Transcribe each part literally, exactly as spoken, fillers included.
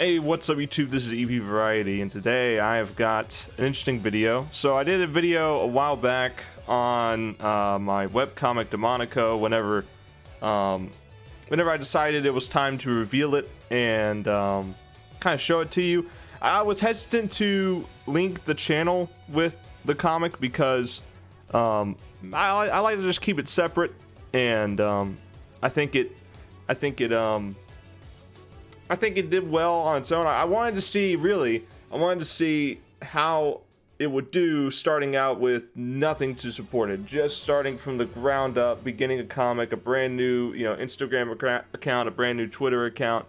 Hey, what's up YouTube? This is E P Variety, and today I've got an interesting video. So I did a video a while back on uh, my webcomic Demonico whenever um, whenever I decided it was time to reveal it and um, kind of show it to you. I was hesitant to link the channel with the comic because um, I, I like to just keep it separate, and um, I think it I think it um, I think it did well on its own. I wanted to see, really, I wanted to see how it would do starting out with nothing to support it. Just starting from the ground up, beginning a comic, a brand new, you know, Instagram account, a brand new Twitter account.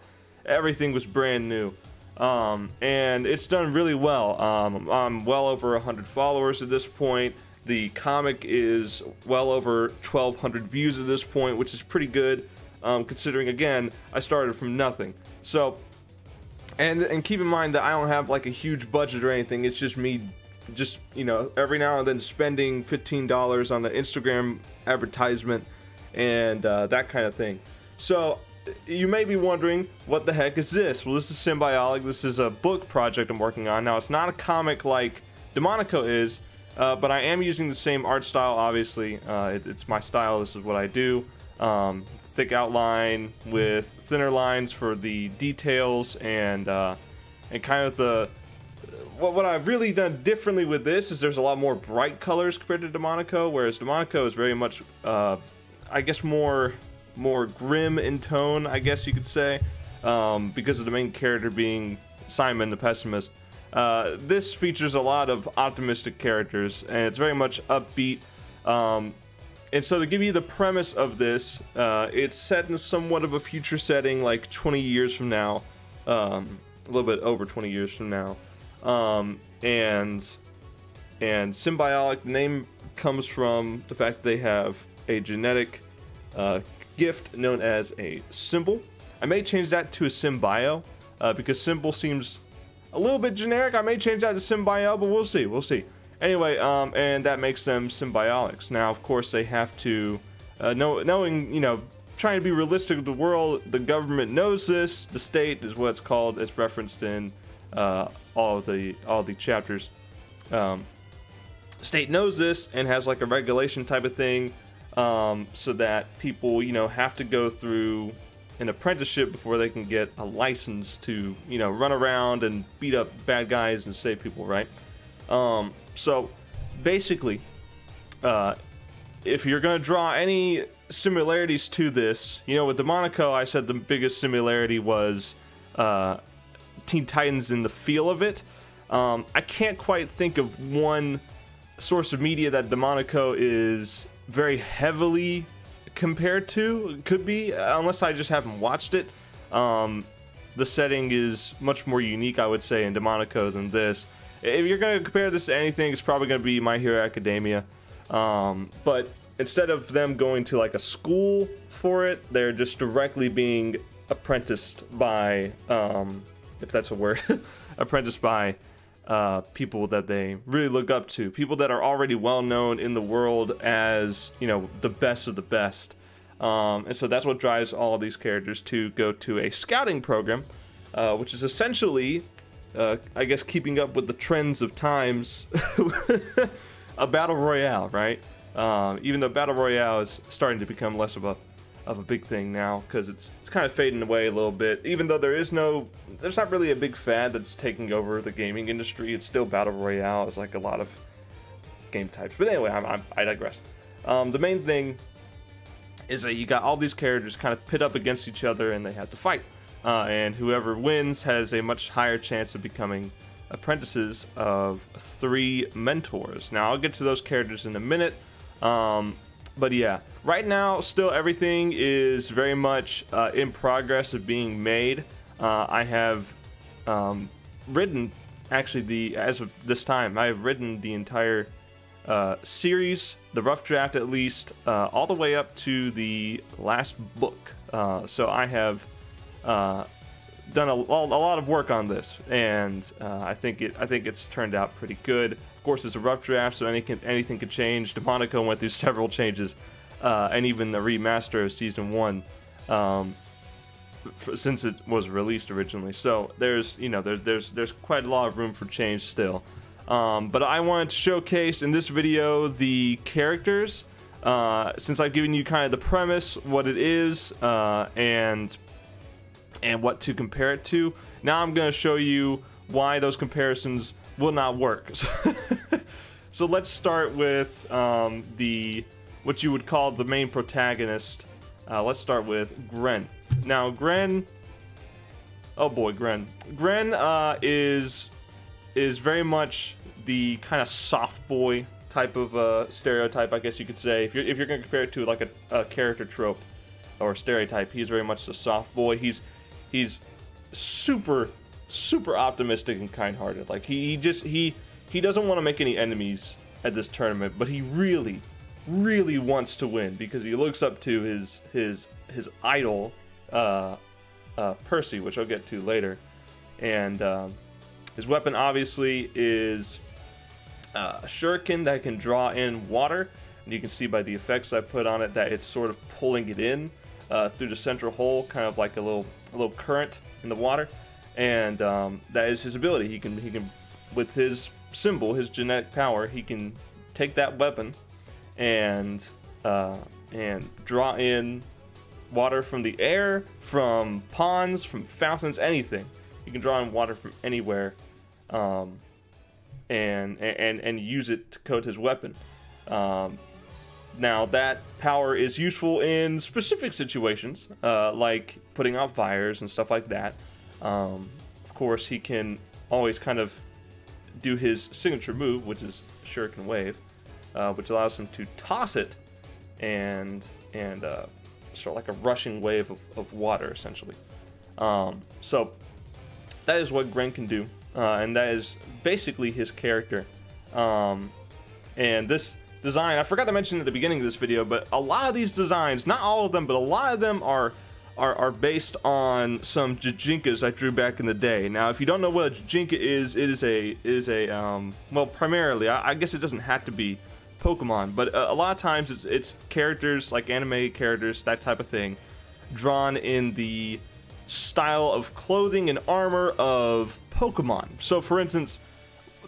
Everything was brand new. Um, and it's done really well. Um, I'm well over one hundred followers at this point. The comic is well over twelve hundred views at this point, which is pretty good. Um, considering, again, I started from nothing. So, and and keep in mind that I don't have like a huge budget or anything. It's just me, just, you know, every now and then spending fifteen dollars on the Instagram advertisement and uh, that kind of thing. So you may be wondering, what the heck is this? Well, this is Symbiotic. This is a book project I'm working on. Now, it's not a comic like Demonico is, uh, but I am using the same art style, obviously. Uh, it, it's my style. This is what I do. Um, thick outline with thinner lines for the details, and uh, and kind of the what, what I've really done differently with this is there's a lot more bright colors compared to Demonico, whereas Demonico is very much uh, I guess more more grim in tone, I guess you could say, um, because of the main character being Simon the pessimist. Uh, this features a lot of optimistic characters, and it's very much upbeat. Um, And so to give you the premise of this, uh, it's set in somewhat of a future setting, like twenty years from now, um, a little bit over twenty years from now, um, and and Symbiotic, the name comes from the fact that they have a genetic uh, gift known as a symbol. I may change that to a symbio, uh, because symbol seems a little bit generic. I may change that to symbio, but we'll see, we'll see. Anyway, um, and that makes them symbiotics. Now, of course, they have to, uh, know, knowing, you know, trying to be realistic with the world, the government knows this, the state is what it's called, it's referenced in uh, all the all the chapters. Um, state knows this and has like a regulation type of thing, um, so that people, you know, have to go through an apprenticeship before they can get a license to, you know, run around and beat up bad guys and save people, right? Um, so basically, uh, if you're going to draw any similarities to this, you know, with Demonico, I said the biggest similarity was, uh, Teen Titans in the feel of it. Um, I can't quite think of one source of media that Demonico is very heavily compared to. It could be, unless I just haven't watched it. Um, the setting is much more unique, I would say, in Demonico than this. If you're going to compare this to anything, it's probably going to be My Hero Academia. Um, but instead of them going to like a school for it, they're just directly being apprenticed by, um, if that's a word, apprenticed by uh, people that they really look up to. People that are already well known in the world as, you know, the best of the best. Um, and so that's what drives all of these characters to go to a scouting program, uh, which is essentially... Uh, I guess keeping up with the trends of times, a battle royale, right? Um, even though battle royale is starting to become less of a of a big thing now, because it's it's kind of fading away a little bit. Even though there is no, there's not really a big fad that's taking over the gaming industry. It's still battle royale. It's like a lot of game types. But anyway, I'm, I'm, I digress. Um, the main thing is that you got all these characters kind of pit up against each other, and they have to fight. Uh, and whoever wins has a much higher chance of becoming apprentices of three mentors. Now, I'll get to those characters in a minute. Um, but yeah, right now, still everything is very much uh, in progress of being made. Uh, I have um, written, actually, the as of this time, I have written the entire uh, series, the rough draft at least, uh, all the way up to the last book. Uh, so I have... Uh, done a, a lot of work on this, and uh, I think it. I think it's turned out pretty good. Of course, it's a rough draft, so any can, anything could change. Demonico went through several changes, uh, and even the remaster of season one. Um, since it was released originally. So there's, you know, there, there's there's quite a lot of room for change still. Um, but I wanted to showcase in this video the characters, uh, since I've given you kind of the premise, what it is, uh, and and what to compare it to. Now I'm going to show you why those comparisons will not work. So, so let's start with um, the what you would call the main protagonist. Uh, let's start with Gren. Now Gren, oh boy, Gren. Gren uh, is is very much the kind of soft boy type of uh, stereotype, I guess you could say. If you're if you're going to compare it to like a, a character trope or stereotype, he's very much the soft boy. He's he's super super optimistic and kind-hearted. Like he, he just he he doesn't want to make any enemies at this tournament, but he really really wants to win because he looks up to his his his idol, uh, uh, Percy, which I'll get to later. And um, his weapon obviously is uh, a shuriken that can draw in water, and you can see by the effects I put on it that it's sort of pulling it in uh, through the central hole, kind of like a little a little current in the water. And um, that is his ability. He can he can with his symbol, his genetic power, he can take that weapon and uh, and draw in water from the air, from ponds, from fountains, anything. You can draw in water from anywhere, um, and and and use it to coat his weapon. Um, now that power is useful in specific situations, uh, like putting out fires and stuff like that. Um, of course, he can always kind of do his signature move, which is shuriken wave. Uh, which allows him to toss it and and uh, sort of like a rushing wave of, of water, essentially. Um, so that is what Gren can do, uh, and that is basically his character. Um, and this design, I forgot to mention at the beginning of this video, but a lot of these designs, not all of them, but a lot of them are are, are based on some Jujinkas I drew back in the day. Now, if you don't know what a Jujinka is, it is a, it is a um, well, primarily, I, I guess it doesn't have to be Pokemon, but a lot of times it's, it's characters, like anime characters, that type of thing, drawn in the style of clothing and armor of Pokemon. So for instance,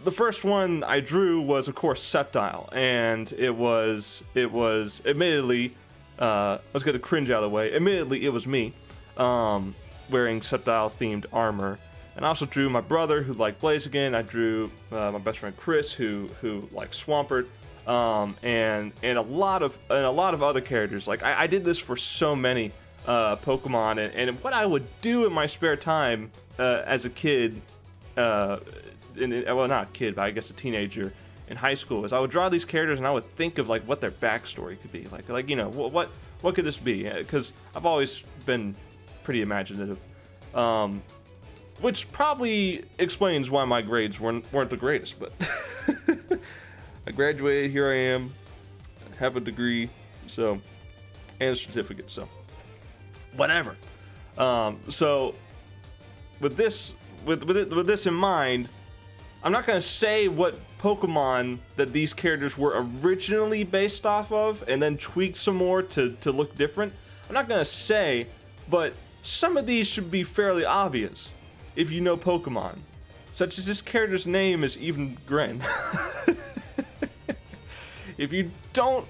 the first one I drew was of course Sceptile, and it was it was admittedly uh, let's get the cringe out of the way, admittedly it was me um, wearing Sceptile themed armor. And I also drew my brother who liked Blaziken. I drew uh, my best friend Chris who who liked Swampert. Um, and and a lot of and a lot of other characters. Like I, I did this for so many uh, Pokemon, and, and what I would do in my spare time uh, as a kid, uh, in, well not a kid, but I guess a teenager in high school, is I would draw these characters and I would think of like what their backstory could be. Like like you know what what what could this be? Because I've always been pretty imaginative, um, which probably explains why my grades weren't weren't the greatest, but. I graduated, here I am, I have a degree, so, and a certificate, so, whatever. Um, so, with this, with, with, it, with this in mind, I'm not going to say what Pokemon that these characters were originally based off of, and then tweaked some more to, to look different. I'm not going to say, but some of these should be fairly obvious, if you know Pokemon. Such as this character's name is even Gren. If you don't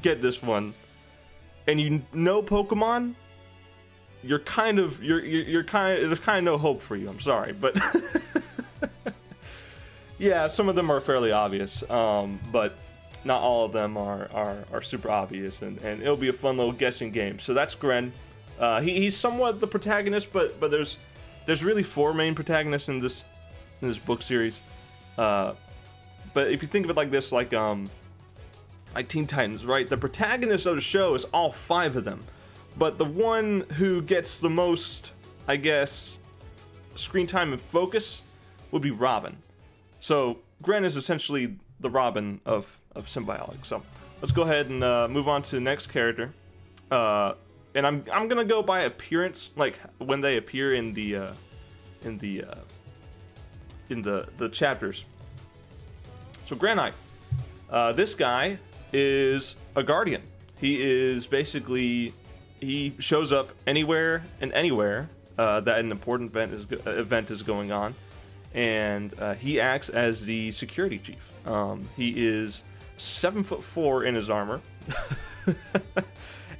get this one, and you know Pokemon, you're kind of you're you're, you're kind of, there's kind of no hope for you. I'm sorry, but yeah, some of them are fairly obvious, um, but not all of them are are, are super obvious, and, and it'll be a fun little guessing game. So that's Gren. Uh, he, he's somewhat the protagonist, but but there's there's really four main protagonists in this in this book series. Uh, but if you think of it like this, like um. like Teen Titans, right? The protagonist of the show is all five of them, but the one who gets the most, I guess, screen time and focus would be Robin. So Gren is essentially the Robin of, of Symbiotic. So let's go ahead and uh, move on to the next character. Uh, and I'm, I'm gonna go by appearance, like when they appear in the, uh, in the, uh, in the, the chapters. So Granite, uh, this guy, is a guardian. He is basically he shows up anywhere and anywhere uh, that an important event is event is going on, and uh, he acts as the security chief. Um, he is seven foot four in his armor,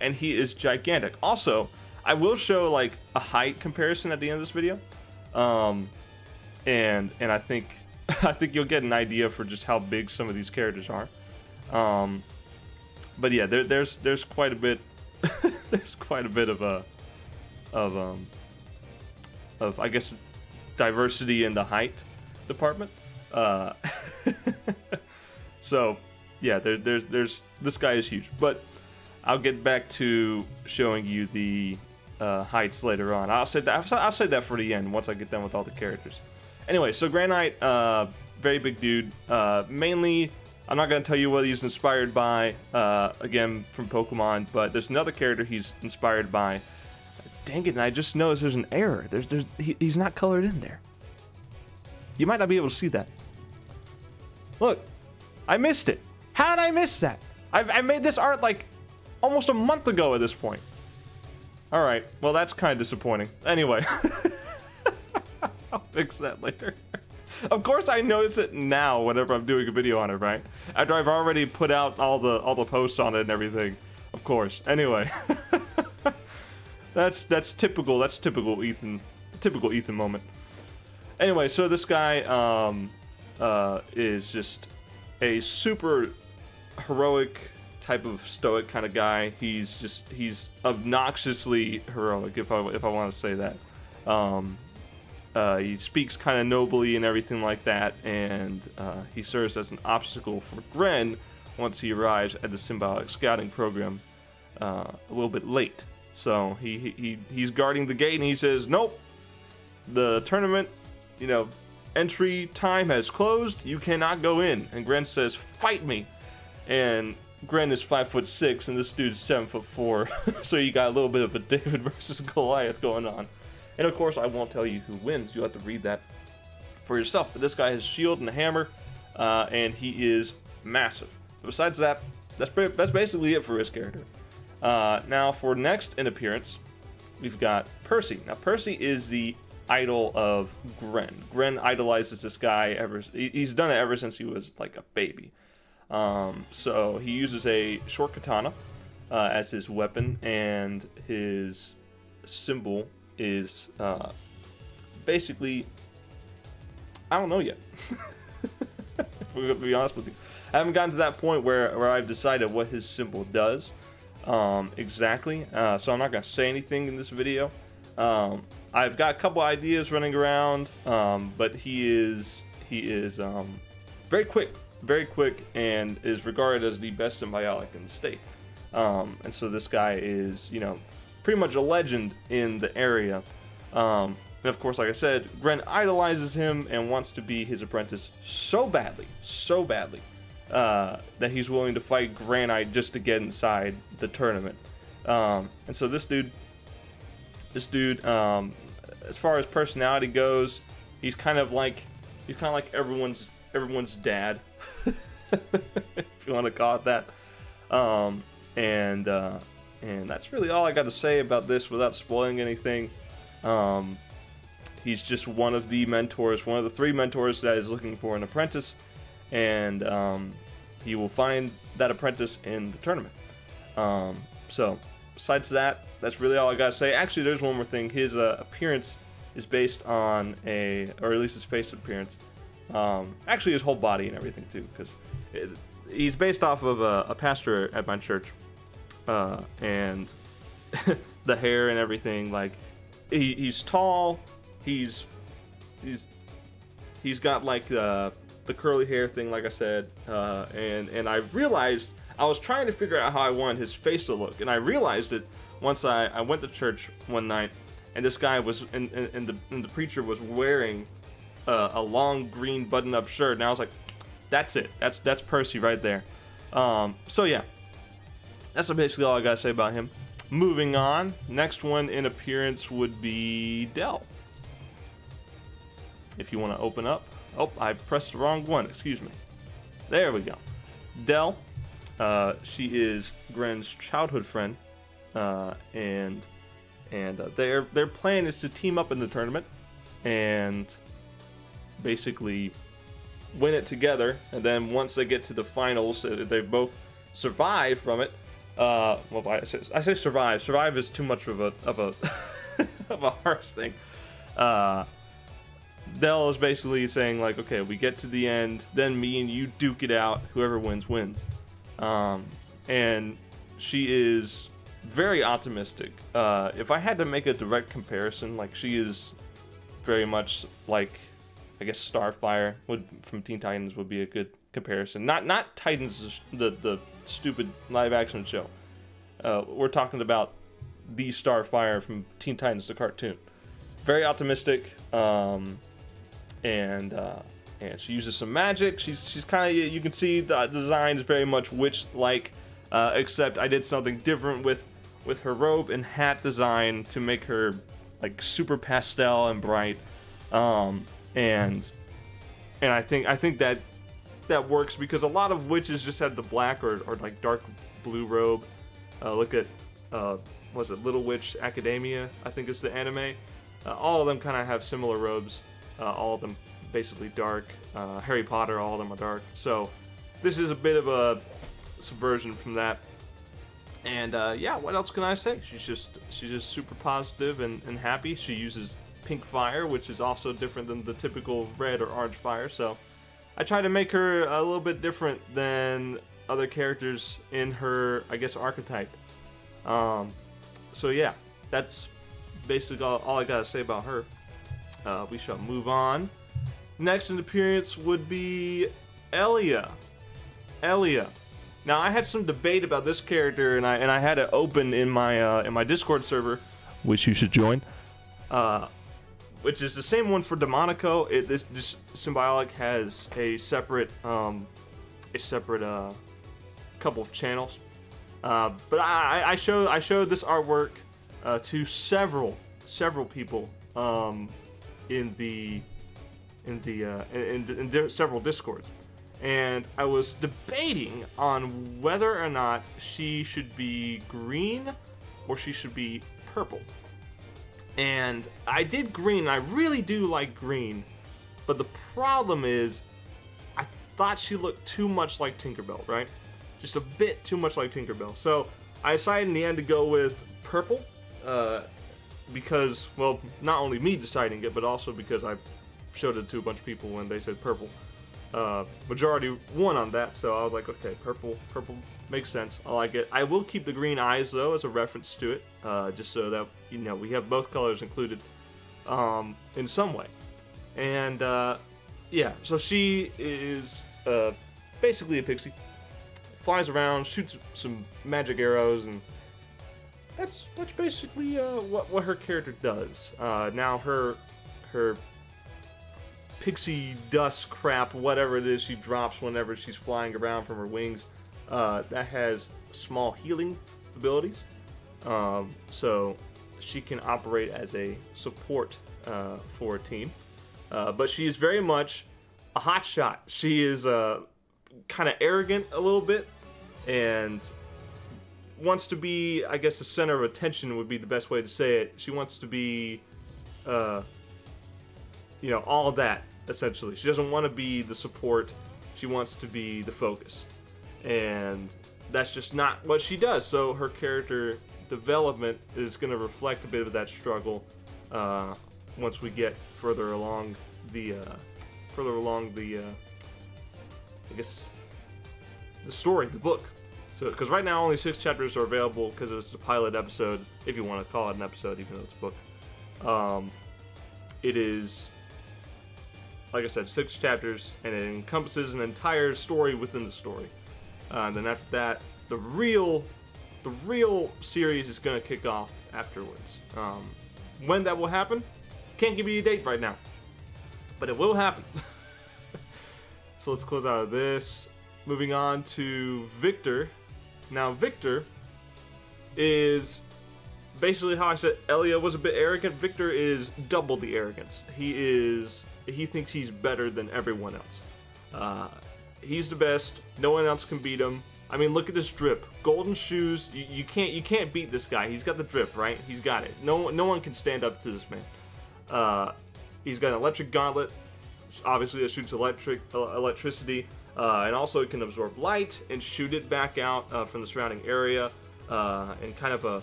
and he is gigantic. Also, I will show like a height comparison at the end of this video, um, and and I think I think you'll get an idea for just how big some of these characters are. Um, but yeah, there, there's there's quite a bit there's quite a bit of a of um of I guess diversity in the height department. Uh, so yeah, there, there's there's this guy is huge, but I'll get back to showing you the uh, heights later on. I'll say that I'll say that for the end once I get done with all the characters. Anyway, so Granite, uh, very big dude. Uh, mainly, I'm not going to tell you what he's inspired by, uh, again, from Pokemon, but there's another character he's inspired by. Dang it, and I just noticed there's an error. There's, there's, he, he's not colored in there. You might not be able to see that. Look, I missed it. How did I miss that? I've, I made this art like almost a month ago at this point. All right, well, that's kind of disappointing. Anyway. I'll fix that later. Of course I notice it now whenever I'm doing a video on it, right? After I've already put out all the all the posts on it and everything. Of course. Anyway. that's that's typical. That's typical Ethan. Typical Ethan moment. Anyway, so this guy um uh is just a super heroic type of stoic kind of guy. He's just he's obnoxiously heroic, if I if I want to say that. Um Uh, he speaks kind of nobly and everything like that, and uh, he serves as an obstacle for Gren once he arrives at the Symbiotic Scouting Program uh, a little bit late. So he, he he's guarding the gate, and he says, nope, the tournament, you know, entry time has closed. You cannot go in. And Gren says, fight me. And Gren is five foot six, and this dude's seven foot four. So you got a little bit of a David versus Goliath going on. And of course, I won't tell you who wins. You'll have to read that for yourself. But this guy has a shield and a hammer, uh, and he is massive. But besides that, that's, pretty, that's basically it for his character. Uh, now, for next in appearance, we've got Percy. Now, Percy is the idol of Gren. Gren idolizes this guy ever. He's done it ever since he was like a baby. Um, so he uses a short katana uh, as his weapon, and his symbol is uh, basically, I don't know yet. If we're gonna be honest with you, I haven't gotten to that point where, where I've decided what his symbol does um, exactly, uh, so I'm not gonna say anything in this video. um, I've got a couple ideas running around, um, but he is he is um, very quick very quick and is regarded as the best symbiotic in the state, um, and so this guy is, you know, pretty much a legend in the area. Um, and of course, like I said, Gren idolizes him and wants to be his apprentice so badly, so badly, uh, that he's willing to fight Granite just to get inside the tournament. Um, and so this dude, this dude, um, as far as personality goes, he's kind of like, he's kind of like everyone's, everyone's dad, if you want to call it that. Um, and, uh, And that's really all I got to say about this without spoiling anything. Um, he's just one of the mentors, one of the three mentors that is looking for an apprentice. And um, he will find that apprentice in the tournament. Um, so, besides that, that's really all I got to say. Actually, there's one more thing. His uh, appearance is based on a, or at least his face appearance. Um, actually, his whole body and everything, too. Because he's based off of a, a pastor at my church. Uh, and the hair and everything, like he, he's tall, he's he's he's got like uh, the curly hair thing, like I said, uh, and and I realized I was trying to figure out how I wanted his face to look, and I realized it once I, I went to church one night, and this guy was and, and, and the and the preacher was wearing uh, a long green button-up shirt, and I was like, that's it, that's that's Percy right there. Um, so yeah. That's basically all I gotta say about him. Moving on, next one in appearance would be Del. If you want to open up, oh, I pressed the wrong one. Excuse me. There we go. Del. Uh, she is Gren's childhood friend, uh, and and uh, their their plan is to team up in the tournament and basically win it together. And then once they get to the finals, they both survive from it. Uh, well, I say, I say survive. Survive is too much of a of a of a harsh thing. Uh, Del is basically saying, like, okay, we get to the end, then me and you duke it out. Whoever wins, wins. Um, and she is very optimistic. Uh, if I had to make a direct comparison, like, she is very much like, I guess Starfire would, from Teen Titans, would be a good comparison. Not not Titans, the, the stupid live-action show. Uh, we're talking about the Starfire from Teen Titans, the cartoon. Very optimistic, um, and uh, and she uses some magic. She's she's kind of, you can see the design is very much witch-like, uh, except I did something different with with her robe and hat design to make her like super pastel and bright, um, and and I think I think that that works because a lot of witches just had the black or or like dark blue robe. Uh, look at uh, what's it, Little Witch Academia? I think it's the anime. Uh, all of them kind of have similar robes. Uh, all of them basically dark. Uh, Harry Potter, all of them are dark. So this is a bit of a subversion from that. And uh, yeah, what else can I say? She's just she's just super positive and, and happy. She uses pink fire, which is also different than the typical red or orange fire. So I try to make her a little bit different than other characters in her, I guess, archetype. Um, so yeah, that's basically all, all I gotta say about her. Uh, we shall move on. Next in appearance would be Elia. Elia. Now I had some debate about this character, and I and I had it open in my uh, in my Discord server, which you should join. Uh, which is the same one for Demonico. It, this, this Symbiotic has a separate um, a separate uh, couple of channels. Uh, but I I show I showed this artwork Uh, to several, several people um, in the, in the, uh, in, in, in di several Discords, and I was debating on whether or not she should be green or she should be purple. And I did green, and I really do like green, but the problem is, I thought she looked too much like Tinkerbell, right? Just a bit too much like Tinkerbell. So I decided in the end to go with purple. Uh, because, well, not only me deciding it, but also because I showed it to a bunch of people when they said purple. Uh, majority won on that, so I was like, okay, purple, purple makes sense. I like it. I will keep the green eyes, though, as a reference to it, uh, just so that, you know, we have both colors included, um, in some way. And, uh, yeah, so she is, uh, basically a pixie. Flies around, shoots some magic arrows, and That's that's basically uh, what what her character does. Uh, now her her pixie dust crap, whatever it is, she drops whenever she's flying around from her wings. Uh, that has small healing abilities, um, so she can operate as a support uh, for a team. Uh, but she is very much a hotshot. She is uh, kind of arrogant a little bit, and wants to be, I guess, the center of attention would be the best way to say it. She wants to be, uh, you know, all that, essentially. She doesn't want to be the support. She wants to be the focus. And that's just not what she does. So her character development is going to reflect a bit of that struggle uh, once we get further along the, uh, further along the, uh, I guess, the story, the book. So, because right now only six chapters are available because it's a pilot episode, if you want to call it an episode, even though it's a book. Um, it is, like I said, six chapters, and it encompasses an entire story within the story. Uh, and then after that, the real, the real series is going to kick off afterwards. Um, when that will happen, can't give you a date right now, but it will happen. So let's close out of this. Moving on to Victor. Now, Victor is basically how I said Elia was a bit arrogant. Victor is double the arrogance. He is, he thinks he's better than everyone else. Uh, he's the best. No one else can beat him. I mean, look at this drip. Golden shoes. You, you can't you can't beat this guy. He's got the drip, right? He's got it. No no one can stand up to this man. Uh, he's got an electric gauntlet. Obviously, that shoots electric uh, electricity, uh, and also it can absorb light and shoot it back out uh, from the surrounding area uh, in kind of a,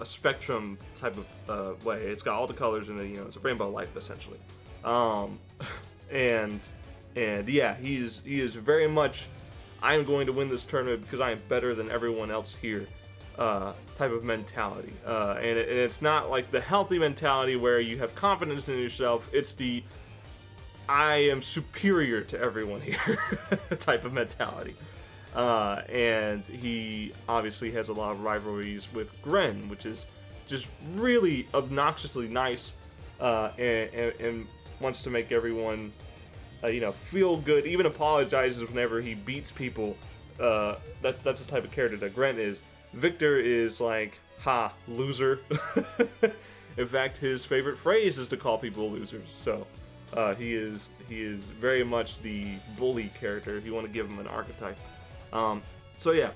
a spectrum type of uh, way. It's got all the colors, and you know, it's a rainbow light essentially. Um, and and yeah, he's he is very much. I am going to win this tournament because I am better than everyone else here uh, type of mentality. Uh, and, it, and it's not like the healthy mentality where you have confidence in yourself. It's the, I am superior to everyone here type of mentality. Uh, and he obviously has a lot of rivalries with Gren, which is just really obnoxiously nice uh, and, and, and wants to make everyone... Uh, you know, feel good. Even apologizes whenever he beats people. Uh, that's that's the type of character that Gren is. Victor is like, ha, loser. In fact, his favorite phrase is to call people losers. So uh, he is he is very much the bully character, if you want to give him an archetype. Um, so yeah,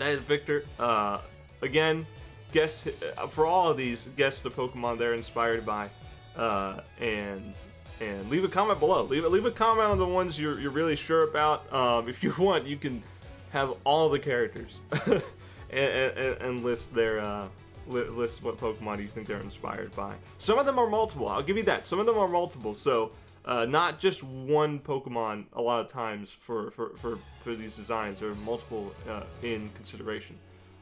that is Victor. Uh, again, guess for all of these, guess the Pokemon they're inspired by, uh, and. And leave a comment below. Leave, leave a comment on the ones you're, you're really sure about. Um, if you want, you can have all the characters and, and, and list their uh, li list what Pokemon you think they're inspired by. Some of them are multiple. I'll give you that. Some of them are multiple. So uh, not just one Pokemon. A lot of times for for for, for these designs, there are multiple uh, in consideration.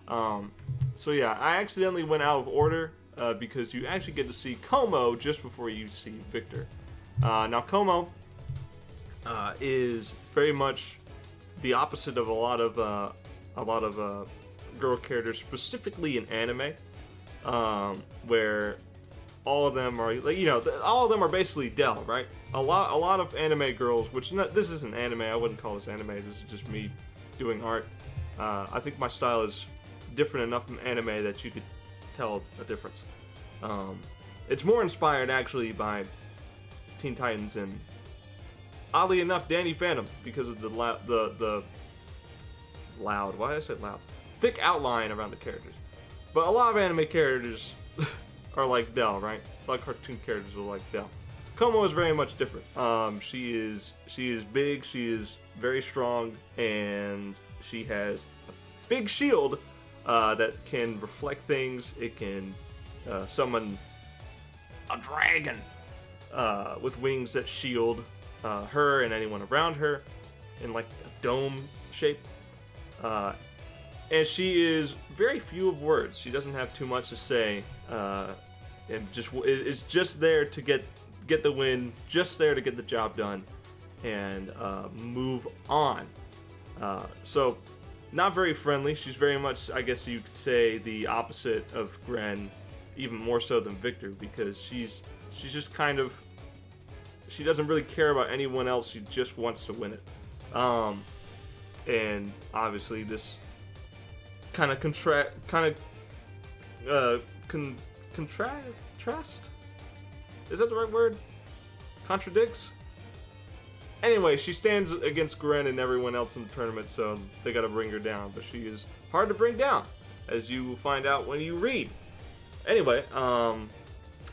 Um, so yeah, I accidentally went out of order uh, because you actually get to see Komo just before you see Victor. Uh, now, Komo uh, is very much the opposite of a lot of uh, a lot of uh, girl characters, specifically in anime, um, where all of them are, you know, all of them are basically Del, right? A lot, a lot of anime girls, which not, this isn't anime. I wouldn't call this anime. This is just me doing art. Uh, I think my style is different enough from anime that you could tell a difference. Um, it's more inspired, actually, by Teen Titans and, oddly enough, Danny Phantom, because of the the the loud. Why did I say loud? Thick outline around the characters. But a lot of anime characters are like Del, right? A lot of cartoon characters are like Del. Komo is very much different. Um, she is she is big. She is very strong, and she has a big shield uh, that can reflect things. It can uh, summon a dragon. Uh, with wings that shield uh, her and anyone around her in like a dome shape. Uh, and she is very few of words. She doesn't have too much to say. Uh, and just is just there to get get the win, just there to get the job done, and uh, move on. Uh, so not very friendly. She's very much, I guess you could say, the opposite of Gren, even more so than Victor, because she's She's just kind of, she doesn't really care about anyone else. She just wants to win it. Um, and obviously this kind of contrast, kind of, uh, con contrast? Is that the right word? Contradicts? Anyway, she stands against Gren and everyone else in the tournament, so they gotta bring her down. But she is hard to bring down, as you will find out when you read. Anyway, um...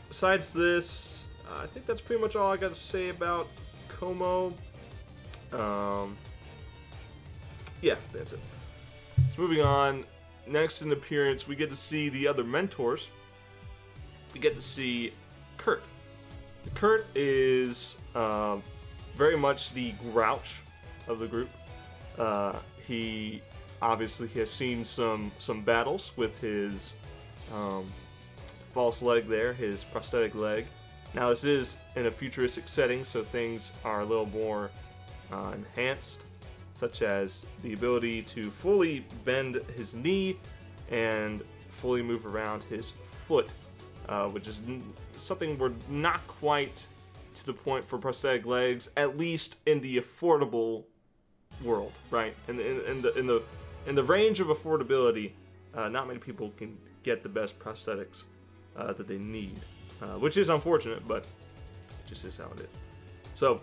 besides this, uh, I think that's pretty much all I got to say about Komo. Um, yeah, that's it. So moving on, next in appearance, we get to see the other mentors. We get to see Kurt. Kurt is uh, very much the grouch of the group. Uh, he obviously has seen some, some battles with his... Um, false leg there, his prosthetic leg. Now this is in a futuristic setting, so things are a little more uh, enhanced, such as the ability to fully bend his knee and fully move around his foot, uh, which is n something we're not quite to the point for prosthetic legs, at least in the affordable world, right? In, in, in the in the in the range of affordability, uh, not many people can get the best prosthetics Uh, that they need, uh, which is unfortunate, but it just is how it is. So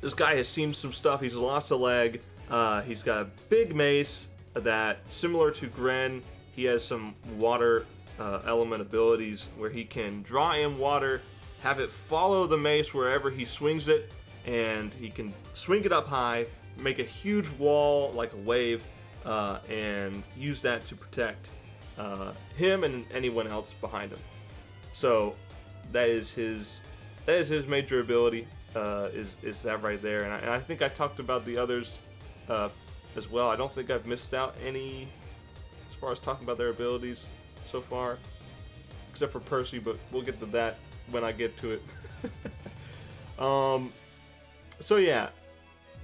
this guy has seen some stuff. He's lost a leg. Uh, he's got a big mace that, similar to Gren, he has some water uh, element abilities where he can draw in water, have it follow the mace wherever he swings it, and he can swing it up high, make a huge wall like a wave, uh, and use that to protect uh, him and anyone else behind him. So that is his that is his major ability. Uh, is is that right there? And I, and I think I talked about the others uh, as well. I don't think I've missed out any as far as talking about their abilities so far, except for Percy. But we'll get to that when I get to it. um, so yeah,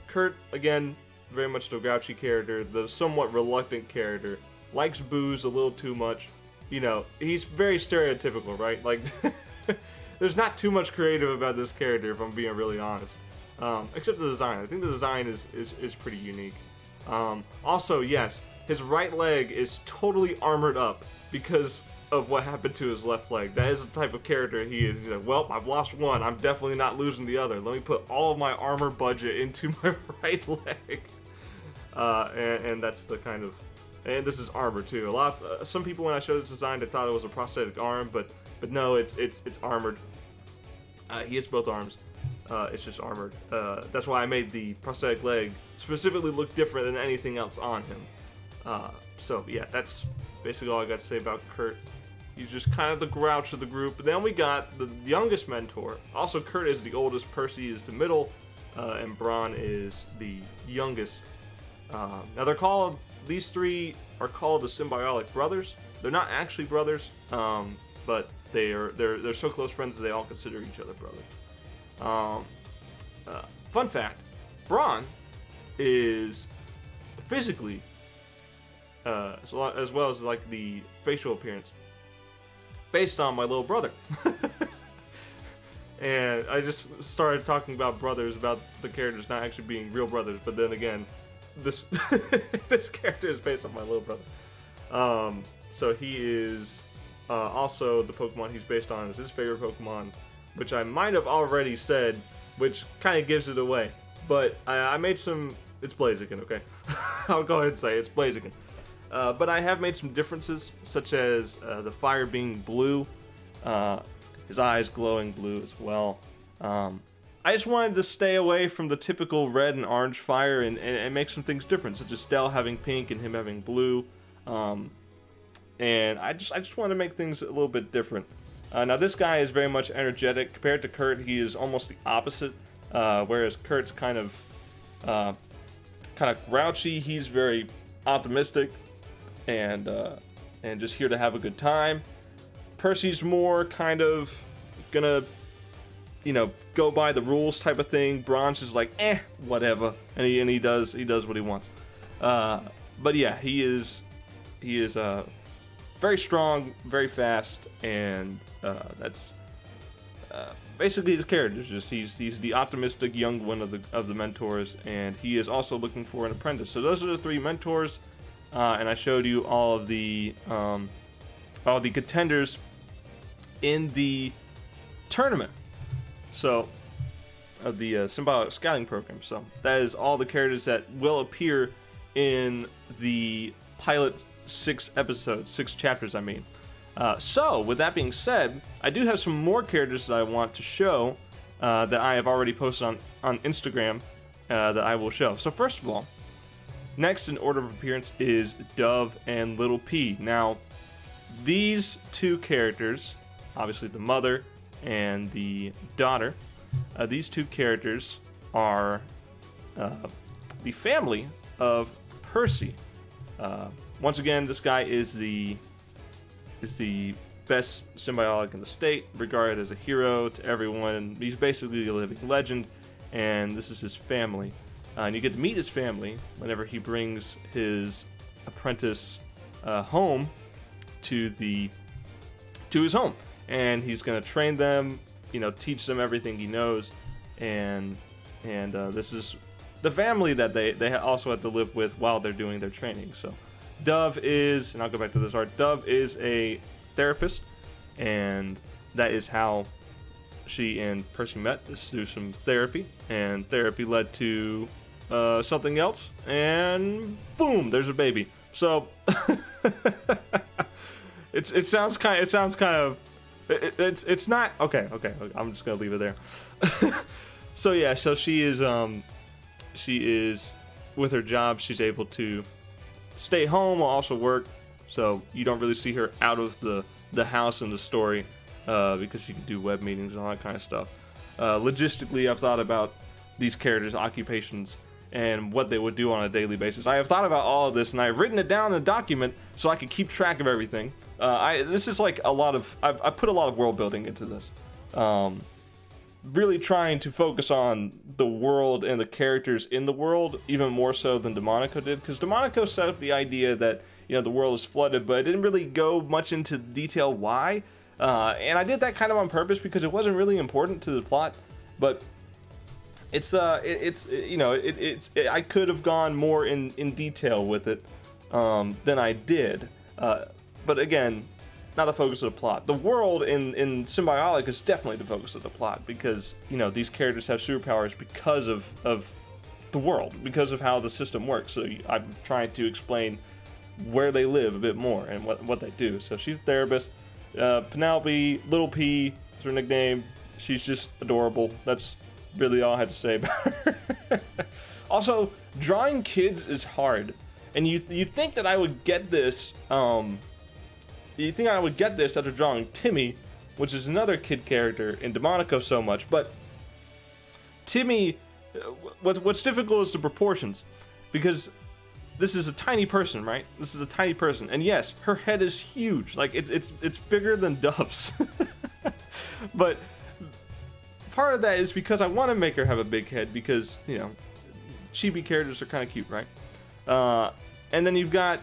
Kurt again, very much the grouchy character, the somewhat reluctant character, likes booze a little too much. You know, he's very stereotypical, right? Like. There's not too much creative about this character, if I'm being really honest. Um, except the design. I think the design is, is, is pretty unique. Um, also, yes, his right leg is totally armored up because of what happened to his left leg. That is the type of character he is. He's like, well, I've lost one. I'm definitely not losing the other. Let me put all of my armor budget into my right leg. Uh, and, and that's the kind of... And this is armor, too. A lot. Of, uh, some people, when I showed this design, they thought it was a prosthetic arm, but... But no, it's it's it's armored. Uh, he has both arms. Uh, it's just armored. Uh, that's why I made the prosthetic leg specifically look different than anything else on him. Uh, so yeah, that's basically all I got to say about Kurt. He's just kind of the grouch of the group. But then we got the youngest mentor. Also, Kurt is the oldest. Percy is the middle, uh, and Bron is the youngest. Uh, now they're called. These three are called the Symbiotic brothers. They're not actually brothers, um, but. They are, they're, they're so close friends that they all consider each other brothers. Um, uh, fun fact, Bron is physically, uh, as well as like the facial appearance, based on my little brother. And I just started talking about brothers, about the characters not actually being real brothers, but then again, this, this character is based on my little brother. Um, so he is... Uh, also, the Pokemon he's based on is his favorite Pokemon, which I might have already said, which kind of gives it away. But I, I made some... It's Blaziken, okay? I'll go ahead and say it's Blaziken. Uh, but I have made some differences, such as uh, the fire being blue, uh, his eyes glowing blue as well. Um, I just wanted to stay away from the typical red and orange fire and, and, and make some things different, such as Del having pink and him having blue. Um... And I just I just want to make things a little bit different. Uh, now this guy is very much energetic. Compared to Kurt, he is almost the opposite. Uh, whereas Kurt's kind of uh, kind of grouchy. He's very optimistic and uh, and just here to have a good time. Percy's more kind of gonna you know go by the rules type of thing. Bron's is like eh whatever, and he and he does he does what he wants. Uh, but yeah, he is he is. Uh, Very strong, very fast, and uh, that's uh, basically his character. Just he's he's the optimistic young one of the of the mentors, and he is also looking for an apprentice. So those are the three mentors, uh, and I showed you all of the um, all the contenders in the tournament. So of the uh, Symbiotic Scouting Program. So that is all the characters that will appear in the pilot. Six episodes, six chapters, I mean. Uh, so, with that being said, I do have some more characters that I want to show uh, that I have already posted on, on Instagram uh, that I will show. So, first of all, next in order of appearance is Dove and Little P. Now, these two characters, obviously the mother and the daughter, uh, these two characters are uh, the family of Percy. Uh, Once again, this guy is the is the best symbiotic in the state, regarded as a hero to everyone. He's basically a living legend, and this is his family. Uh, and you get to meet his family whenever he brings his apprentice uh, home to the to his home, and he's going to train them, you know, teach them everything he knows, and and uh, this is the family that they they also have to live with while they're doing their training. So. Dove is, and I'll go back to this art, Dove is a therapist, and that is how she and Percy met, is through some therapy, and therapy led to uh, something else, and boom, there's a baby. So it's it sounds kind it sounds kind of it, it's it's not okay, okay. I'm just gonna leave it there. So yeah, so she is um she is with her job. She's able to stay home while also work. So you don't really see her out of the the house in the story uh, because she can do web meetings and all that kind of stuff. Uh, logistically, I've thought about these characters' occupations and what they would do on a daily basis. I have thought about all of this, and I've written it down in a document so I could keep track of everything. Uh, I this is like a lot of I've, I put a lot of world building into this, um, really trying to focus on the world and the characters in the world even more so than Demonico did, because Demonico set up the idea that, you know, the world is flooded, but it didn't really go much into detail why. Uh, and I did that kind of on purpose because it wasn't really important to the plot, but it's, uh, it, it's, it, you know, it, it's, it, I could have gone more in, in detail with it, um, than I did. Uh, but again, not the focus of the plot. The world in, in Symbiotic is definitely the focus of the plot because, you know, these characters have superpowers because of, of the world, because of how the system works. So I'm trying to explain where they live a bit more and what, what they do. So she's a therapist. Uh, Penelope, Little P is her nickname. She's just adorable. That's really all I had to say about her. Also, drawing kids is hard, and you you think that I would get this. Um, you think I would get this after drawing Timmy, which is another kid character in Demonico so much. But Timmy, what what's difficult is the proportions, because this is a tiny person, right? This is a tiny person. And yes, her head is huge. Like, it's it's it's bigger than Dove's. But part of that is because I want to make her have a big head because, you know, chibi characters are kind of cute, right? Uh, and then you've got,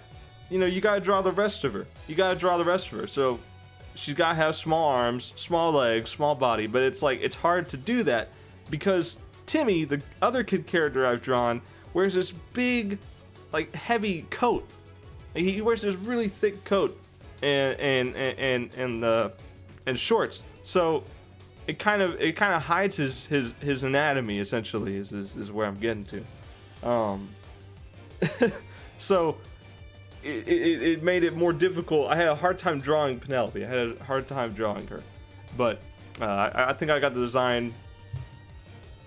you know, you got to draw the rest of her. You got to draw the rest of her. So she's got to have small arms, small legs, small body. But it's like, it's hard to do that because Timmy, the other kid character I've drawn, wears this big, like, heavy coat. Like, he wears this really thick coat and and and and the uh, and shorts. So it kind of it kind of hides his his his anatomy, essentially, is is, is where I'm getting to. Um, so it, it it made it more difficult. I had a hard time drawing Penelope. I had a hard time drawing her, but uh, I, I think I got the design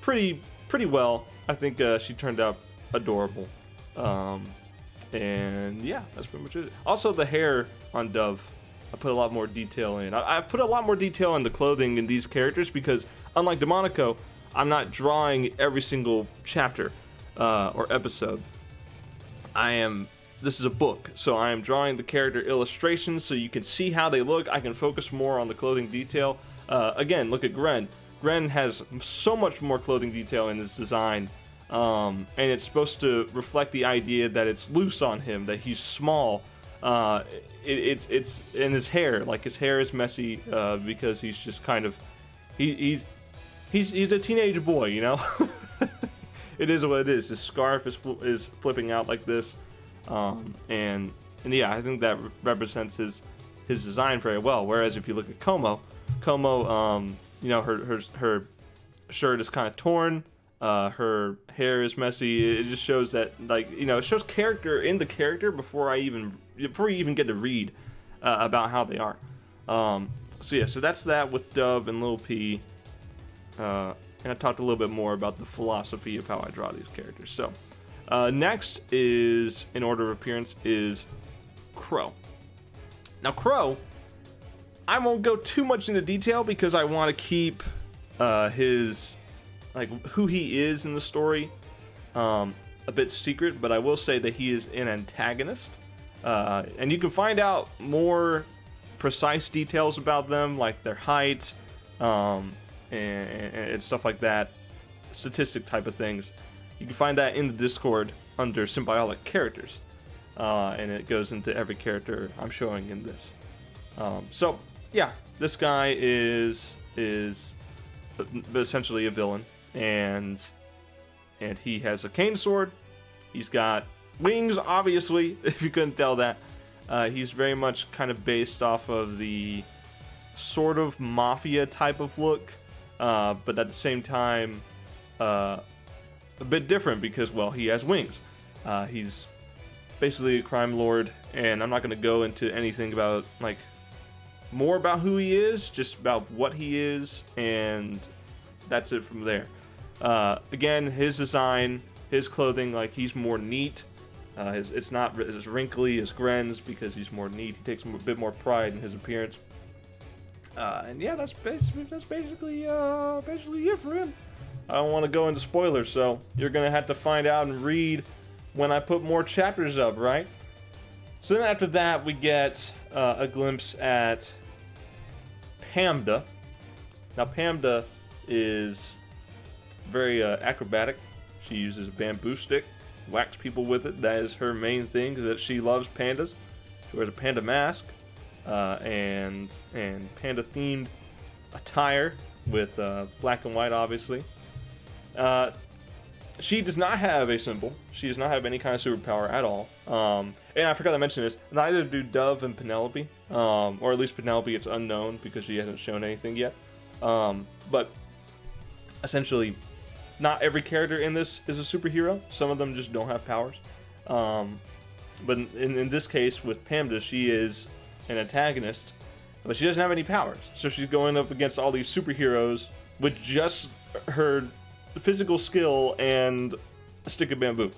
pretty pretty well. I think uh, she turned out adorable. Um, and yeah, that's pretty much it. Also, the hair on Dove, I put a lot more detail in. I, I put a lot more detail in the clothing in these characters because, unlike Demonico, I'm not drawing every single chapter uh, or episode. I am, this is a book, so I am drawing the character illustrations so you can see how they look. I can focus more on the clothing detail. Uh, again, look at Gren. Gren has so much more clothing detail in this design. Um, and it's supposed to reflect the idea that it's loose on him, that he's small. Uh, it, it's it's in his hair, like his hair is messy uh, because he's just kind of he, he's he's he's a teenage boy, you know. It is what it is. His scarf is fl is flipping out like this, um, and and yeah, I think that re represents his his design very well. Whereas if you look at Komo, Komo, um, you know, her her her shirt is kind of torn. Uh, her hair is messy. It just shows that, like, you know, it shows character in the character before I even before you even get to read uh, about how they are. Um, so yeah, so that's that with Dove and Lil P. Uh, and I talked a little bit more about the philosophy of how I draw these characters. So uh, next is, in order of appearance, is Crow. Now Crow, I won't go too much into detail because I want to keep uh, his, like, who he is in the story um, a bit secret, but I will say that he is an antagonist, uh, and you can find out more precise details about them, like their height um, and, and stuff like that, statistic type of things. You can find that in the Discord under Symbiotic Characters, uh, and it goes into every character I'm showing in this. Um, so yeah, this guy is is essentially a villain. And and he has a cane sword. He's got wings, obviously, if you couldn't tell that. Uh, he's very much kind of based off of the sort of mafia type of look, uh, but at the same time, uh, a bit different because, well, he has wings. Uh, he's basically a crime lord, and I'm not going to go into anything about, like, more about who he is, just about what he is, and that's it from there. Uh, again, his design, his clothing, like, he's more neat. Uh, his, it's not as wrinkly as Gren's because he's more neat. He takes a bit more pride in his appearance. Uh, and yeah, that's basically, that's basically, uh, basically it for him. I don't want to go into spoilers, so you're going to have to find out and read when I put more chapters up, right? So then after that, we get uh, a glimpse at Pamda. Now, Pamda is very uh, acrobatic. She uses a bamboo stick, whacks people with it. That is her main thing, is that she loves pandas. She wears a panda mask uh, and and panda-themed attire with uh, black and white, obviously. Uh, she does not have a symbol. She does not have any kind of superpower at all. Um, and I forgot to mention this, neither do Dove and Penelope, um, or at least Penelope, it's unknown because she hasn't shown anything yet. Um, but essentially, not every character in this is a superhero. Some of them just don't have powers. Um, but in, in this case, with Pamda, she is an antagonist, but she doesn't have any powers. So she's going up against all these superheroes with just her physical skill and a stick of bamboo.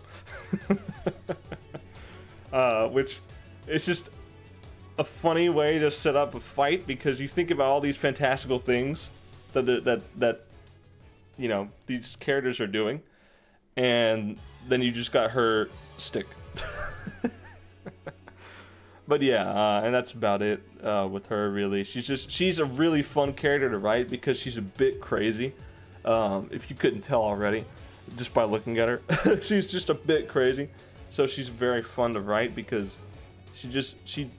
uh, which is just a funny way to set up a fight, because you think about all these fantastical things that that that you know these characters are doing, and then you just got her stick. But yeah, uh, and that's about it uh, with her, really. She's just she's a really fun character to write because she's a bit crazy. Um, if you couldn't tell already, just by looking at her, she's just a bit crazy. So she's very fun to write because she just she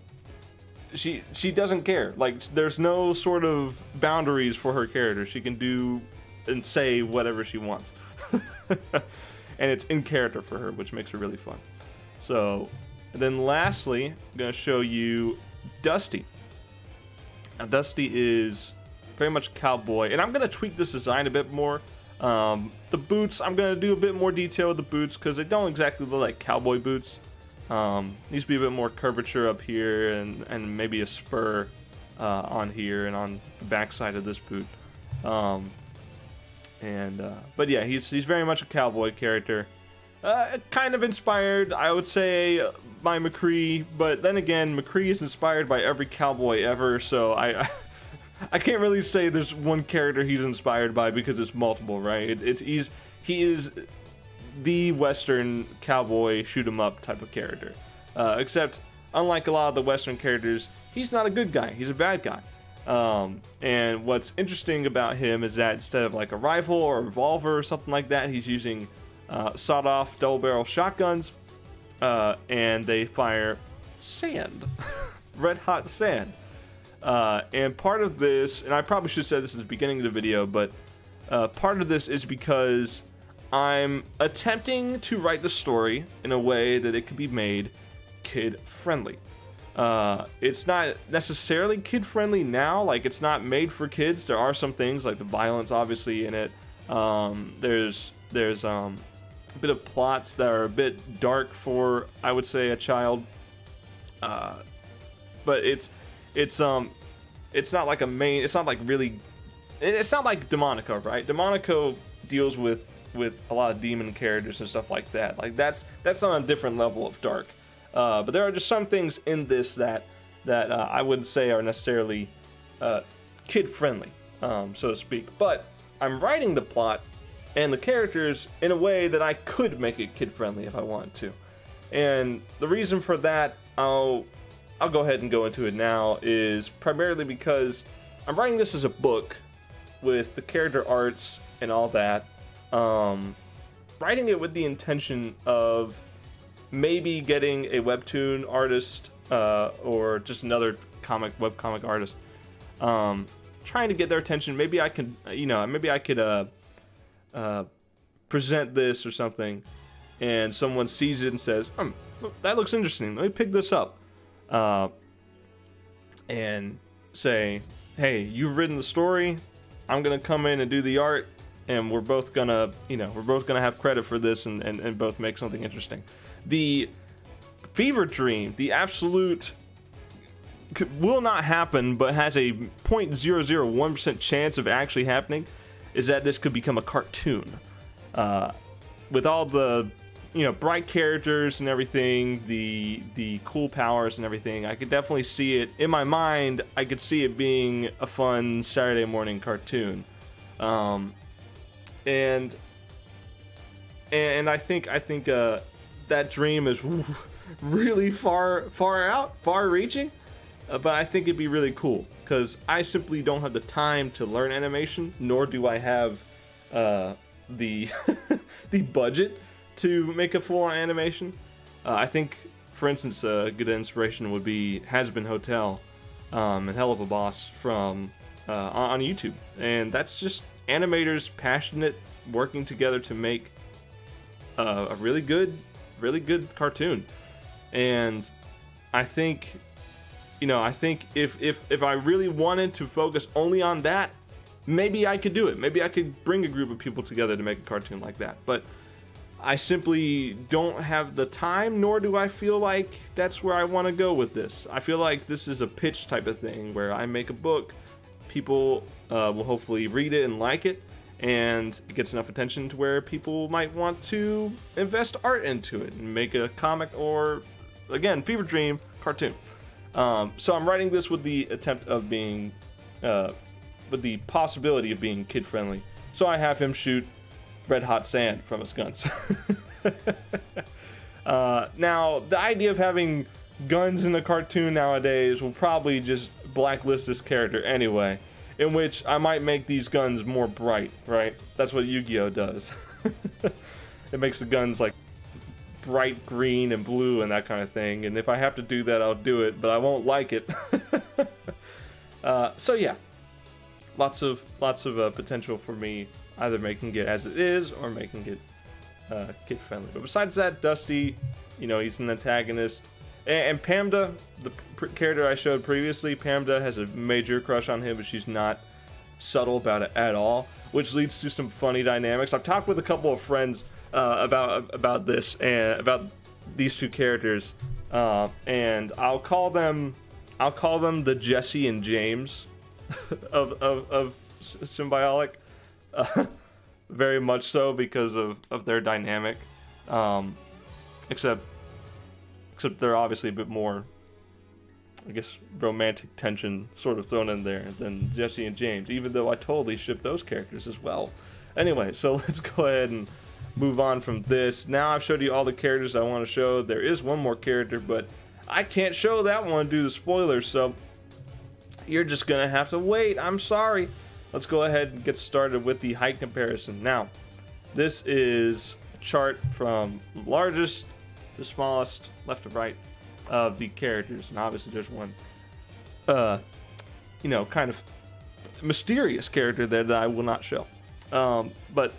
she she doesn't care. Like, there's no sort of boundaries for her character. She can do and say whatever she wants, and it's in character for her, which makes her really fun. So, and then lastly, I'm gonna show you Dusty. Now, Dusty is very much cowboy, and I'm gonna tweak this design a bit more. Um, the boots, I'm gonna do a bit more detail with the boots because they don't exactly look like cowboy boots. Um, needs to be a bit more curvature up here, and and maybe a spur uh, on here and on the backside of this boot. Um, and uh, but yeah, he's he's very much a cowboy character, uh, kind of inspired, I would say, by McCree. But then again, McCree is inspired by every cowboy ever, so I. I I can't really say there's one character he's inspired by because it's multiple, right? It, it's he's he is the Western cowboy shoot 'em up type of character. Uh, except, unlike a lot of the Western characters, he's not a good guy. He's a bad guy. Um, and what's interesting about him is that instead of like a rifle or a revolver or something like that, he's using uh, sawed-off double-barrel shotguns, uh, and they fire sand, red-hot sand. Uh, and part of this, and I probably should have said this at the beginning of the video, but uh, part of this is because I'm attempting to write the story in a way that it could be made kid-friendly. Uh, it's not necessarily kid-friendly now, like it's not made for kids. There are some things, like the violence obviously in it. Um, there's there's um, a bit of plots that are a bit dark for, I would say, a child. Uh, but it's... It's um, it's not like a main. It's not like really. It's not like Demonico, right? Demonico deals with with a lot of demon characters and stuff like that. Like that's that's on a different level of dark. Uh, but there are just some things in this that that uh, I wouldn't say are necessarily uh, kid friendly, um, so to speak. But I'm writing the plot and the characters in a way that I could make it kid friendly if I wanted to. And the reason for that, I'll. I'll go ahead and go into it now, is primarily because I'm writing this as a book with the character arts and all that. Um, writing it with the intention of maybe getting a webtoon artist uh, or just another comic webcomic artist, um, trying to get their attention. Maybe I can, you know, maybe I could uh, uh, present this or something, and someone sees it and says, hmm, that looks interesting. Let me pick this up. Uh, and say, hey, you've written the story, I'm gonna come in and do the art, and we're both gonna, you know, we're both gonna have credit for this and, and, and both make something interesting. The fever dream, the absolute will not happen, but has a zero point zero zero one percent chance of actually happening, is that this could become a cartoon. Uh, with all the, you know, bright characters and everything, the the cool powers and everything, I could definitely see it. In my mind, I could see it being a fun Saturday morning cartoon. Um, and and I think I think uh, that dream is really far far out, far reaching. Uh, but I think it'd be really cool, because I simply don't have the time to learn animation, nor do I have uh, the the budget to make a full-on animation. Uh, I think, for instance, a uh, good inspiration would be Has-Been Hotel um, and Hell of a Boss from uh, on YouTube, and that's just animators passionate working together to make uh, a really good, really good cartoon. And I think, you know, I think if, if, if I really wanted to focus only on that, maybe I could do it. Maybe I could bring a group of people together to make a cartoon like that. But I simply don't have the time, nor do I feel like that's where I want to go with this. I feel like this is a pitch type of thing where I make a book, people uh, will hopefully read it and like it, and it gets enough attention to where people might want to invest art into it and make a comic or, again, fever dream cartoon. Um, so I'm writing this with the attempt of being, uh, with the possibility of being kid friendly. So I have him shoot red hot sand from his guns. uh, now, the idea of having guns in a cartoon nowadays will probably just blacklist this character anyway, in which I might make these guns more bright, right? That's what Yu-Gi-Oh does. It makes the guns like bright green and blue and that kind of thing, and if I have to do that, I'll do it, but I won't like it. uh, so yeah, lots of lots of uh, potential for me, either making it as it is or making it uh, kid friendly. But besides that, Dusty, you know, he's an antagonist, and, and Pamda, the pr character I showed previously, Pamda has a major crush on him, but she's not subtle about it at all, which leads to some funny dynamics. I've talked with a couple of friends Uh, about about this and about these two characters, uh, and I'll call them I'll call them the Jesse and James of of, of Symbiotic, uh, very much so because of of their dynamic, um, except except they're obviously a bit more, I guess, romantic tension sort of thrown in there than Jesse and James, even though I totally ship those characters as well. Anyway, so let's go ahead and move on from this. Now I've showed you all the characters I want to show. There is one more character, but I can't show that one due to spoilers, so you're just gonna have to wait. I'm sorry. Let's go ahead and get started with the height comparison. Now, this is a chart from largest to smallest, left to right, of the characters, and obviously there's one uh you know, kind of mysterious character there that I will not show, um but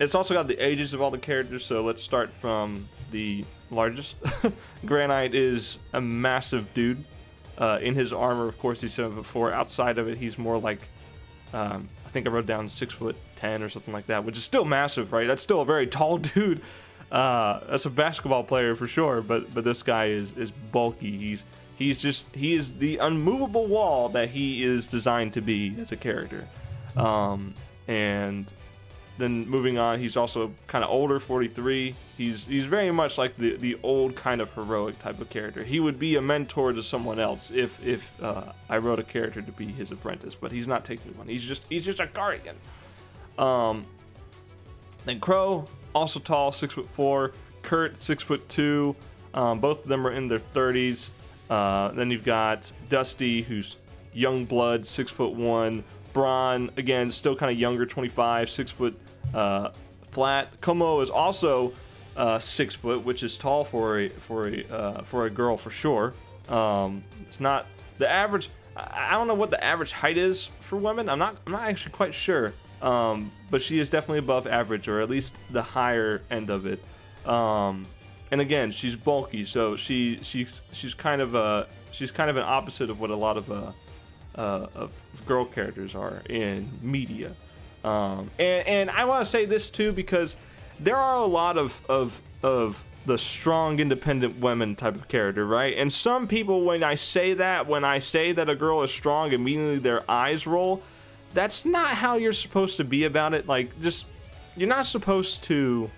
it's also got the ages of all the characters, so let's start from the largest. Granite is a massive dude. Uh, in his armor, of course, he's seven foot four. Outside of it, he's more like, um, I think I wrote down six foot ten or something like that, which is still massive, right? That's still a very tall dude. Uh, that's a basketball player for sure, but but this guy is, is bulky. He's, he's just, he is the unmovable wall that he is designed to be as a character. Um, and... Then moving on, he's also kind of older, forty-three. He's he's very much like the the old kind of heroic type of character. He would be a mentor to someone else if if uh, I wrote a character to be his apprentice, but he's not taking one. He's just he's just a guardian. Um. Then Crow, also tall, six foot four. Kurt, six foot two. Um, both of them are in their thirties. Uh, then you've got Dusty, who's young blood, six foot one. Bron, again, still kind of younger, twenty-five, six foot uh, flat. Komo is also uh, six foot, which is tall for a for a uh, for a girl for sure. Um, it's not the average. I don't know what the average height is for women. I'm not I'm not actually quite sure, um, but she is definitely above average, or at least the higher end of it. Um, and again, she's bulky, so she she's she's kind of a she's kind of an opposite of what a lot of uh, uh, of girl characters are in media. Um, and, and I want to say this too, because there are a lot of, of, of the strong, independent women type of character, right? And some people, when I say that, when I say that a girl is strong, immediately their eyes roll. That's not how you're supposed to be about it. Like, just, you're not supposed to,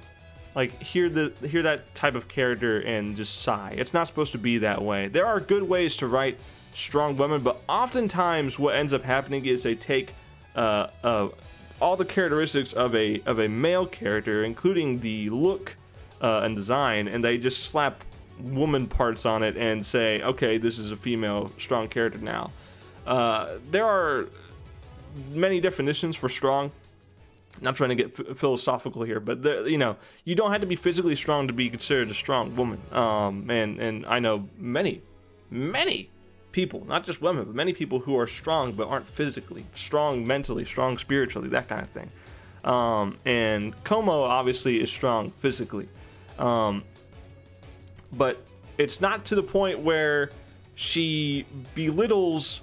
like, hear the hear that type of character and just sigh. It's not supposed to be that way. There are good ways to write strong women, but oftentimes what ends up happening is they take uh, uh, all the characteristics of a of a male character, including the look uh, and design, and they just slap woman parts on it and say, okay, this is a female strong character now. Uh, there are many definitions for strong. Not trying to get philosophical here, but the, you know, you don't have to be physically strong to be considered a strong woman. Um, and and I know many, many people, not just women, but many people who are strong but aren't physically strong, mentally strong, spiritually, that kind of thing. Um, and Komo obviously is strong physically, um, but it's not to the point where she belittles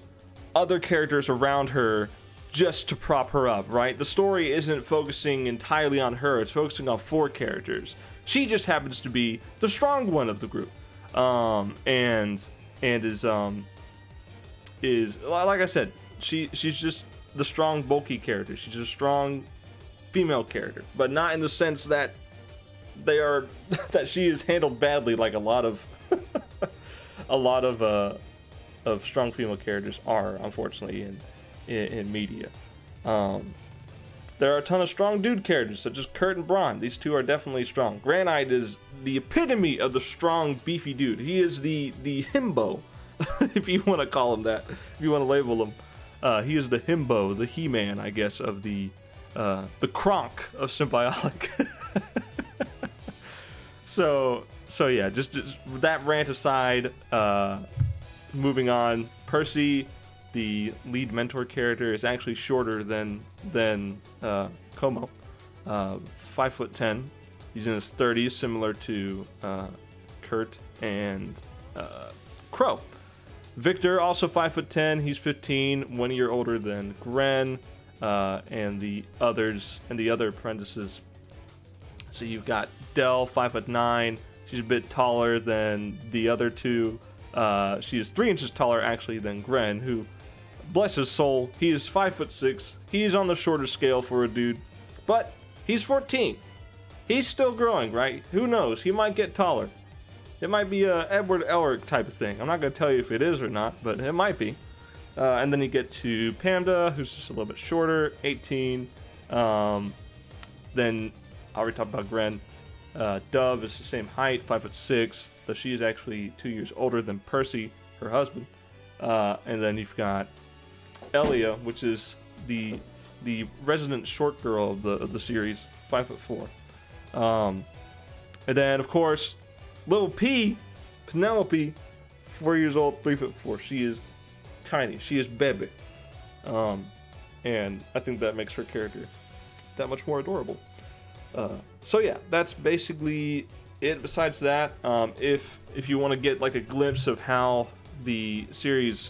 other characters around her just to prop her up, right? The story isn't focusing entirely on her. It's focusing on four characters. She just happens to be the strong one of the group. Um, and, and is, um, is, like I said, she, she's just the strong, bulky character. She's a strong female character, but not in the sense that they are, that she is handled badly, like a lot of, a lot of, uh, of strong female characters are, unfortunately, in, In, in media. Um, there are a ton of strong dude characters, such as Kurt and Bron. These two are definitely strong. Granite is the epitome of the strong, beefy dude. He is the the himbo, if you want to call him that, if you want to label him. Uh, he is the himbo, the he-man, I guess, of the uh, the Kronk of Symbiotic. so so yeah, just, just that rant aside. Uh, moving on, Percy, the lead mentor character, is actually shorter than than uh, Komo, uh, five foot ten. He's in his thirties, similar to uh, Kurt and uh, Crow. Victor, also five foot ten. He's fifteen, one year older than Gren uh, and the others and the other apprentices. So you've got Del, five foot nine. She's a bit taller than the other two. Uh, she is three inches taller actually than Gren, who, bless his soul, he is five foot six. He's on the shorter scale for a dude, but he's fourteen. He's still growing, right? Who knows? He might get taller. It might be a Edward Elric type of thing. I'm not going to tell you if it is or not, but it might be. Uh, and then you get to Pamda, who's just a little bit shorter, eighteen. Um, then I already talked about Gren. Uh, Dove is the same height, five foot six. So she is actually two years older than Percy, her husband. Uh, and then you've got Elia, which is the the resident short girl of the, of the series, five foot four. Um, and then, of course, little P, Penelope, four years old, three foot four. She is tiny. She is bebe. Um, and I think that makes her character that much more adorable. Uh, so yeah, that's basically it. Besides that, um, if if you want to get like a glimpse of how the series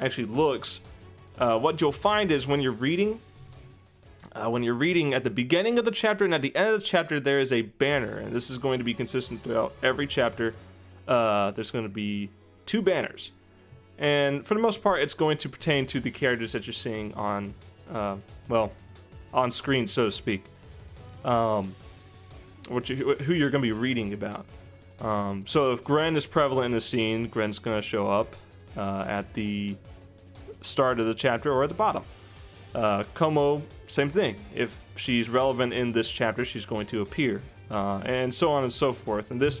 actually looks, uh, what you'll find is when you're reading, uh, when you're reading at the beginning of the chapter and at the end of the chapter, there is a banner, and this is going to be consistent throughout every chapter. Uh, there's going to be two banners, and for the most part, it's going to pertain to the characters that you're seeing on, uh, well, on screen, so to speak. Um, What you, who you're going to be reading about. Um, so if Gren is prevalent in the scene, Gren's going to show up uh, at the start of the chapter or at the bottom. Uh, Komo, same thing. If she's relevant in this chapter, she's going to appear, uh, and so on and so forth. And this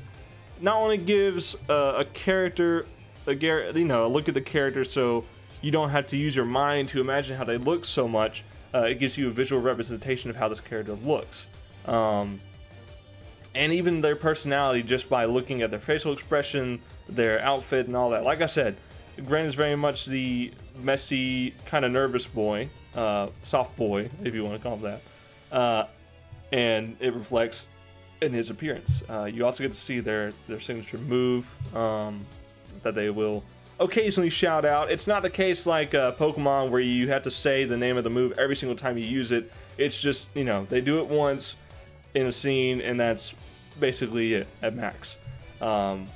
not only gives uh, a character, a you know, a look at the character, so you don't have to use your mind to imagine how they look so much. Uh, it gives you a visual representation of how this character looks. Um, And even their personality, just by looking at their facial expression, their outfit, and all that. Like I said, Gren is very much the messy, kind of nervous boy, uh, soft boy, if you want to call him that. Uh, and it reflects in his appearance. Uh, you also get to see their, their signature move um, that they will occasionally shout out. It's not the case like uh, Pokemon where you have to say the name of the move every single time you use it. It's just, you know, they do it once in a scene and that's basically it at max. Um,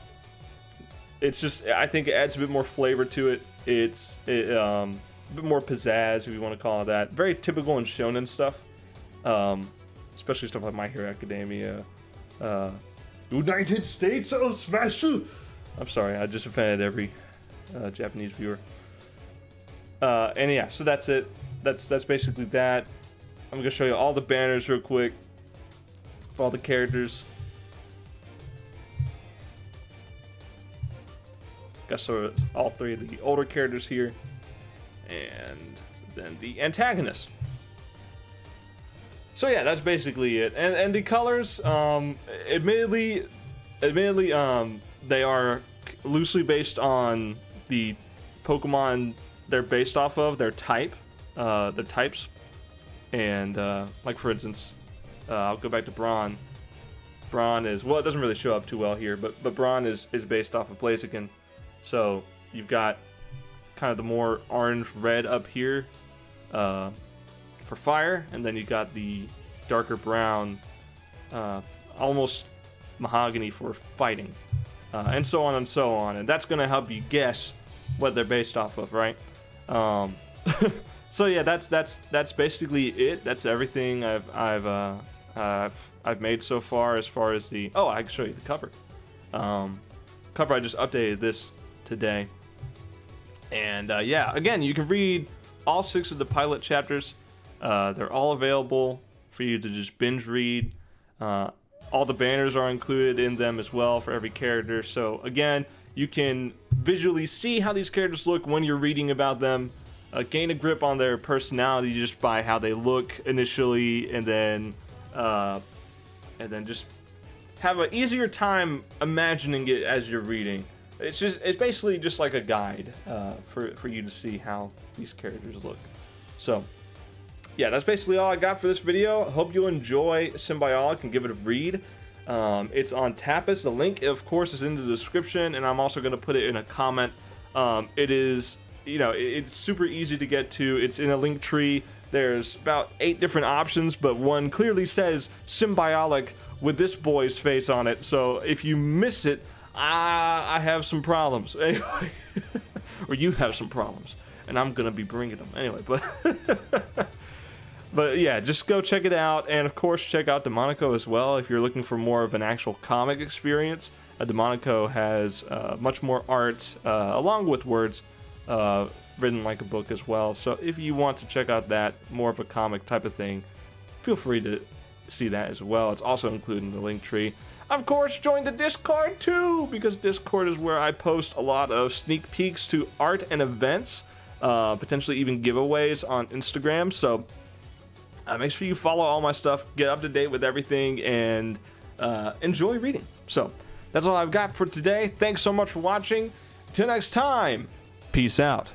it's just, I think it adds a bit more flavor to it. It's it, um, a bit more pizzazz, if you want to call it that. Very typical in shonen stuff. Um, especially stuff like My Hero Academia. Uh, United States of Smash! I'm sorry, I just offended every uh, Japanese viewer. Uh, and yeah, so that's it. That's that's basically that. I'm gonna show you all the banners real quick for all the characters. Got sort of all three of the older characters here, and then the antagonist. So yeah, that's basically it. And and the colors, um, admittedly, admittedly, um, they are loosely based on the Pokemon they're based off of, their type, uh, their types. And uh, like for instance, uh, I'll go back to Bron. Bron is, well, it doesn't really show up too well here, but but Bron is is based off of Blaziken. So you've got kind of the more orange red up here. Uh, for fire, and then you got the darker brown, uh, almost mahogany for fighting, uh, and so on and so on, and that's going to help you guess what they're based off of, right? Um, so yeah, that's that's that's basically it. That's everything I've I've uh, I've I've made so far as far as the oh I can show you the cover, um, cover I just updated this today, and uh, yeah, again you can read all six of the pilot chapters. Uh, they're all available for you to just binge read. Uh, all the banners are included in them as well for every character. So again, you can visually see how these characters look when you're reading about them. Uh, gain a grip on their personality just by how they look initially, and then, uh, and then just have an easier time imagining it as you're reading. It's just it's basically just like a guide uh, for for you to see how these characters look. So. Yeah, that's basically all I got for this video. Hope you enjoy Symbiotic and give it a read. Um, it's on Tapas. The link, of course, is in the description, and I'm also going to put it in a comment. Um, it is, you know, it's super easy to get to. It's in a link tree. There's about eight different options, but one clearly says Symbiotic with this boy's face on it. So if you miss it, I, I have some problems. Anyway, or you have some problems, and I'm going to be bringing them. Anyway, but... But yeah, just go check it out, and of course check out Demonico as well if you're looking for more of an actual comic experience. Uh, Demonico has uh, much more art uh, along with words uh, written like a book as well. So if you want to check out that more of a comic type of thing, feel free to see that as well. It's also included in the link tree. Of course, join the Discord too, because Discord is where I post a lot of sneak peeks to art and events, uh, potentially even giveaways on Instagram. So. Uh, make sure you follow all my stuff, get up to date with everything, and uh, enjoy reading. So, that's all I've got for today. Thanks so much for watching. Till next time, peace out.